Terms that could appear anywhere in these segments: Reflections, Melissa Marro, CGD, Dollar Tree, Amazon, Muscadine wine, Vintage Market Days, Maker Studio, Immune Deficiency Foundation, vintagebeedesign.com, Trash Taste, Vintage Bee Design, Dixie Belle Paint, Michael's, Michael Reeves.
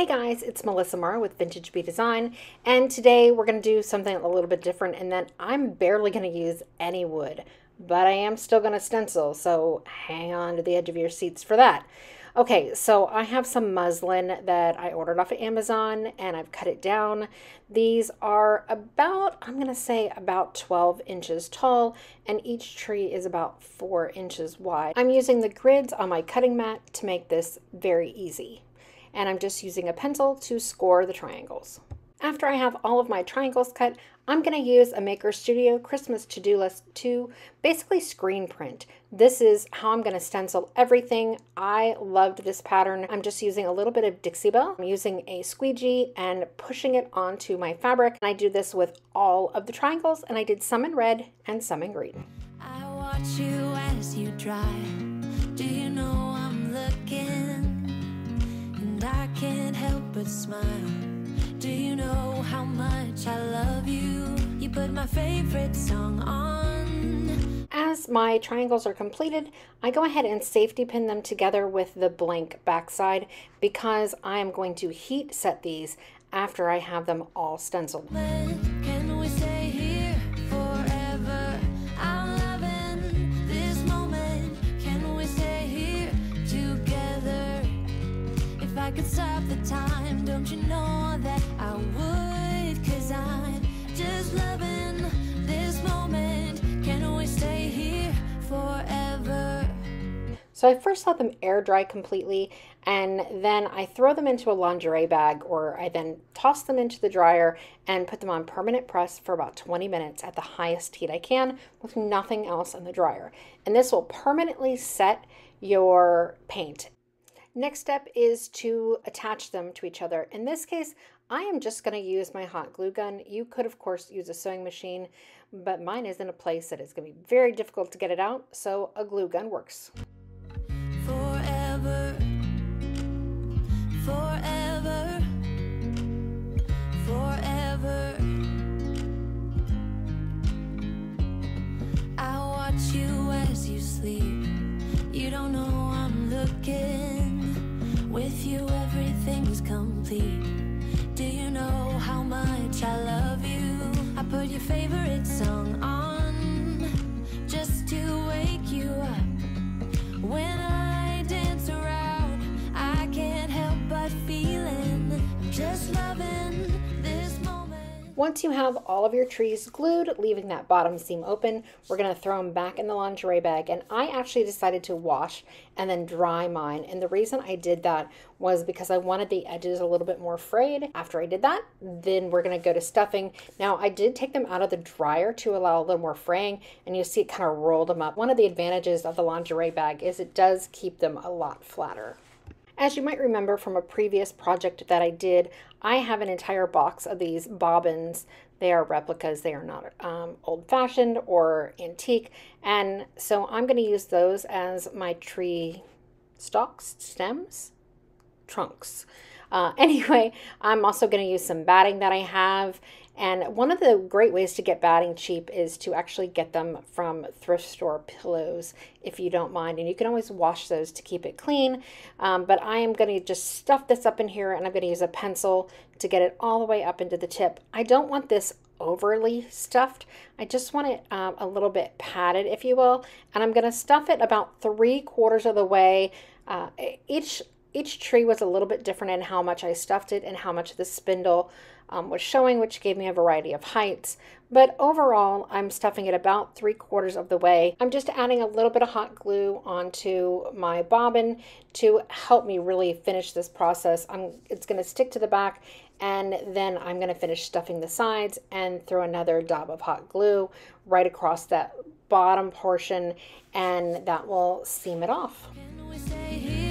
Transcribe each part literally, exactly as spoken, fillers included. Hey guys, it's Melissa Marro with Vintage Bee Design, and today we're going to do something a little bit different, and that I'm barely going to use any wood, but I am still going to stencil, so hang on to the edge of your seats for that. Okay, so I have some muslin that I ordered off of Amazon, and I've cut it down. These are about, I'm going to say about twelve inches tall, and each tree is about four inches wide. I'm using the grids on my cutting mat to make this very easy. And I'm just using a pencil to score the triangles. After I have all of my triangles cut, I'm going to use a Maker Studio Christmas to-do list to basically screen print. This is how I'm going to stencil everything. I loved this pattern. I'm just using a little bit of Dixie Belle. I'm using a squeegee and pushing it onto my fabric. And I do this with all of the triangles, and I did some in red and some in green. I watch you as you drive. Do you know I'm looking? I can't help but smile. Do you know how much I love you? You put my favorite song on. As my triangles are completed, I go ahead and safety pin them together with the blank backside because I am going to heat set these after I have them all stenciled. When can we stay here forever? I'm loving this moment. Can we stay here together? I could stop the time, don't you know that I would, cause I'm just loving this moment. Can we stay here forever? So I first let them air dry completely, and then I throw them into a lingerie bag, or I then toss them into the dryer and put them on permanent press for about twenty minutes at the highest heat I can with nothing else in the dryer. And this will permanently set your paint. Next step is to attach them to each other. In this case, I am just going to use my hot glue gun. You could, of course, use a sewing machine, but mine is in a place that it's going to be very difficult to get it out, so a glue gun works. Forever, forever, forever. I watch you as you sleep. You don't know I'm looking. With you everything's complete. Do you know how much I love you? I put your favorite song on just to wake you up. When I dance around, I can't help but feeling just loving this moment. Once you have all of your trees glued, leaving that bottom seam open, we're gonna throw them back in the lingerie bag. And I actually decided to wash and then dry mine. And the reason I did that was because I wanted the edges a little bit more frayed. After I did that, then we're gonna go to stuffing. Now I did take them out of the dryer to allow a little more fraying, and you see it kind of rolled them up. One of the advantages of the lingerie bag is it does keep them a lot flatter. As you might remember from a previous project that I did, I have an entire box of these bobbins. They are replicas, they are not um, old-fashioned or antique, and so I'm going to use those as my tree stalks, stems, trunks. Uh, anyway, I'm also going to use some batting that I have, and one of the great ways to get batting cheap is to actually get them from thrift store pillows if you don't mind, and you can always wash those to keep it clean, um, but I am going to just stuff this up in here, and I'm going to use a pencil to get it all the way up into the tip. I don't want this overly stuffed. I just want it um, a little bit padded, if you will, and I'm going to stuff it about three quarters of the way. Uh, each Each tree was a little bit different in how much I stuffed it and how much the spindle um, was showing, which gave me a variety of heights. But overall, I'm stuffing it about three quarters of the way. I'm just adding a little bit of hot glue onto my bobbin to help me really finish this process. I'm, it's going to stick to the back, and then I'm going to finish stuffing the sides and throw another dab of hot glue right across that bottom portion, and that will seam it off. Can we stay here?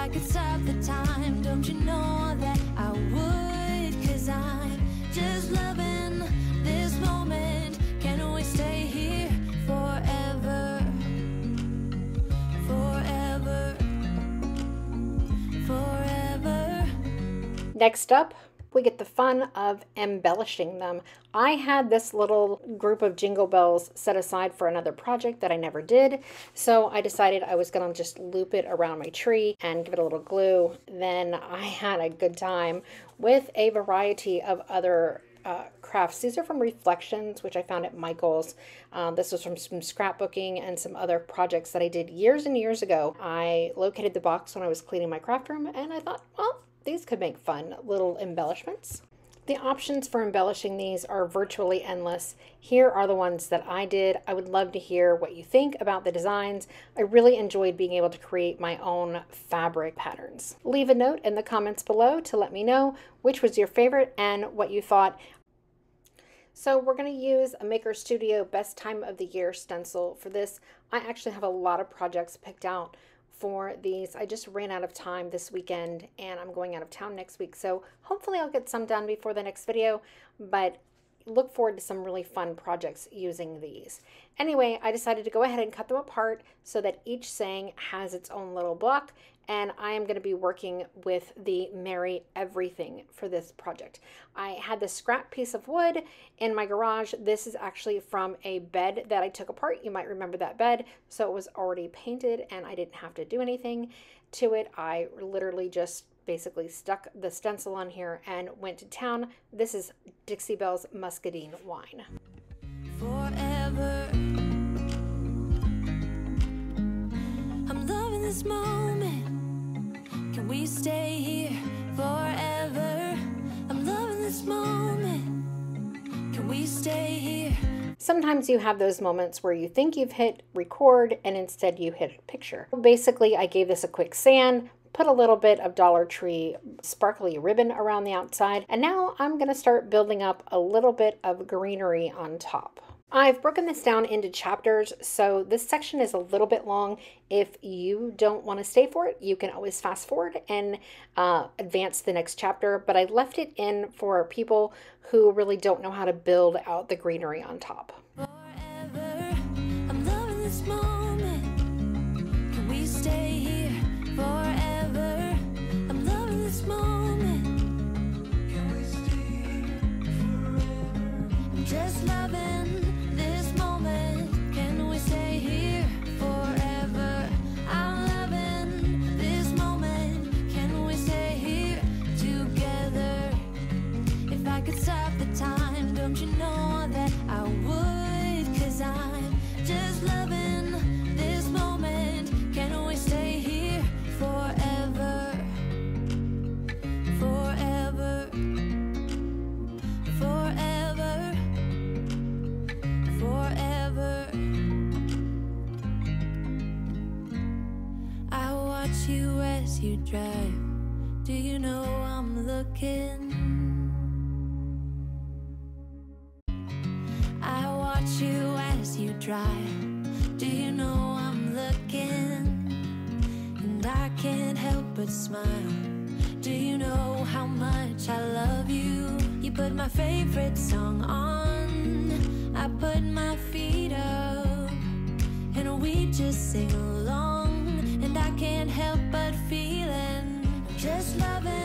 I could stop the time, don't you know that I would, cause I'm just loving this moment. Can we stay here forever, forever, forever? Next up, we get the fun of embellishing them. I had this little group of jingle bells set aside for another project that I never did, so I decided I was gonna just loop it around my tree and give it a little glue. Then I had a good time with a variety of other Uh, crafts. These are from Reflections, which I found at Michael's. Um, this was from some scrapbooking and some other projects that I did years and years ago. I located the box when I was cleaning my craft room, and I thought, well, these could make fun little embellishments. The options for embellishing these are virtually endless. Here are the ones that I did. I would love to hear what you think about the designs. I really enjoyed being able to create my own fabric patterns. Leave a note in the comments below to let me know which was your favorite and what you thought. So we're going to use a Maker Studio Best Time of the Year stencil for this. I actually have a lot of projects picked out for these. I just ran out of time this weekend and I'm going out of town next week, so hopefully I'll get some done before the next video, but look forward to some really fun projects using these. Anyway, I decided to go ahead and cut them apart so that each saying has its own little block, and I am going to be working with the Merry Everything for this project. I had this scrap piece of wood in my garage. This is actually from a bed that I took apart. You might remember that bed. So it was already painted and I didn't have to do anything to it. I literally just basically stuck the stencil on here and went to town. This is Dixie Belle's Muscadine Wine. Forever. I'm loving this moment. Can we stay here forever? I'm loving this moment. Can we stay here? Sometimes you have those moments where you think you've hit record and instead you hit a picture. Basically, I gave this a quick sand, put a little bit of Dollar Tree sparkly ribbon around the outside, and now I'm gonna start building up a little bit of greenery on top. I've broken this down into chapters, so this section is a little bit long. If you don't want to stay for it, you can always fast forward and uh, advance the next chapter, but I left it in for people who really don't know how to build out the greenery on top. Forever, I'm loving this moment. Can we stay here forever? I'm loving this moment. Can we stay here forever? I'm just loving. You as you drive, do you know I'm looking? I watch you as you drive, do you know I'm looking? And I can't help but smile, do you know how much I love you? You put my favorite song on, I put my feet up, and we just sing along. Can't help but feeling just loving.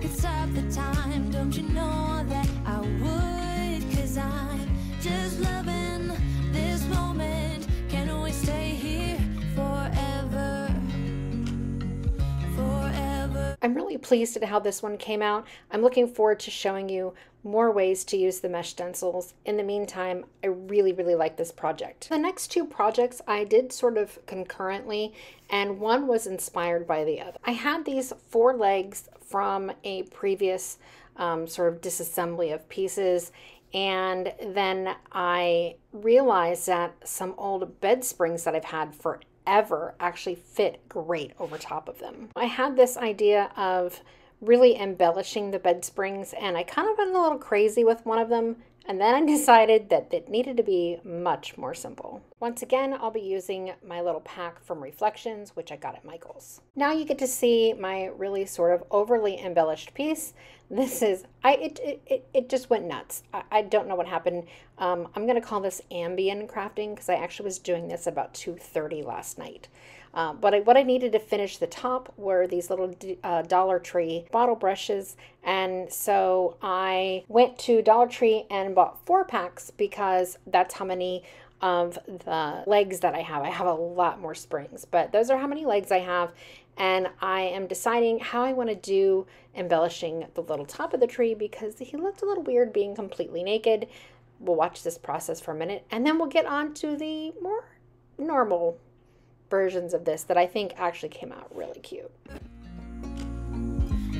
Could stop the time, don't you know that I would? 'Cause I'm just loving this moment. Can always stay here forever, forever. I'm really pleased at how this one came out. I'm looking forward to showing you more ways to use the mesh stencils. In the meantime, I really, really like this project. The next two projects I did sort of concurrently, and one was inspired by the other. I had these four legs from a previous um, sort of disassembly of pieces, and then I realized that some old bed springs that I've had forever actually fit great over top of them. I had this idea of really embellishing the bed springs, and I kind of went a little crazy with one of them, and then I decided that it needed to be much more simple. Once again, I'll be using my little pack from Reflections, which I got at Michael's. Now you get to see my really sort of overly embellished piece. This is, I it, it, it just went nuts. I, I don't know what happened. Um, I'm gonna call this ambient crafting because I actually was doing this about two thirty last night. Uh, but I, what I needed to finish the top were these little uh, Dollar Tree bottle brushes, and so I went to Dollar Tree and bought four packs because that's how many of the legs that I have. I have a lot more springs, but those are how many legs I have, and I am deciding how I want to do embellishing the little top of the tree because he looked a little weird being completely naked. We'll watch this process for a minute, and then we'll get on to the more normal versions of this that I think actually came out really cute.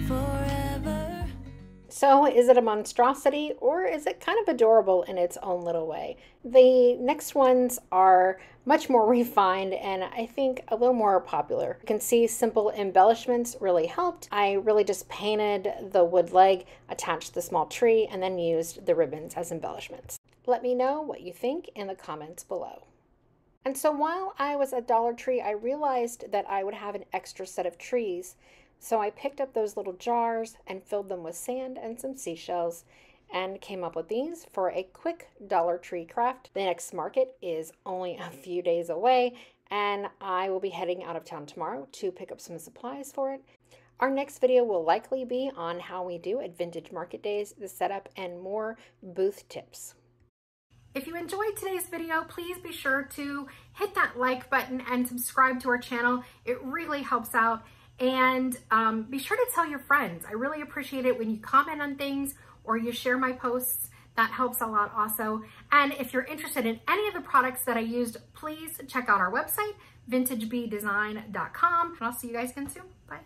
Forever. So is it a monstrosity, or is it kind of adorable in its own little way? The next ones are much more refined and I think a little more popular. You can see simple embellishments really helped. I really just painted the wood leg, attached the small tree, and then used the ribbons as embellishments. Let me know what you think in the comments below. And so while I was at Dollar Tree, I realized that I would have an extra set of trees. So I picked up those little jars and filled them with sand and some seashells and came up with these for a quick Dollar Tree craft. The next market is only a few days away, and I will be heading out of town tomorrow to pick up some supplies for it. Our next video will likely be on how we do at Vintage Market Days, the setup, and more booth tips. If you enjoyed today's video, please be sure to hit that like button and subscribe to our channel. It really helps out. And um, be sure to tell your friends. I really appreciate it when you comment on things or you share my posts. That helps a lot also. And if you're interested in any of the products that I used, please check out our website, vintage bee design dot com. And I'll see you guys again soon. Bye.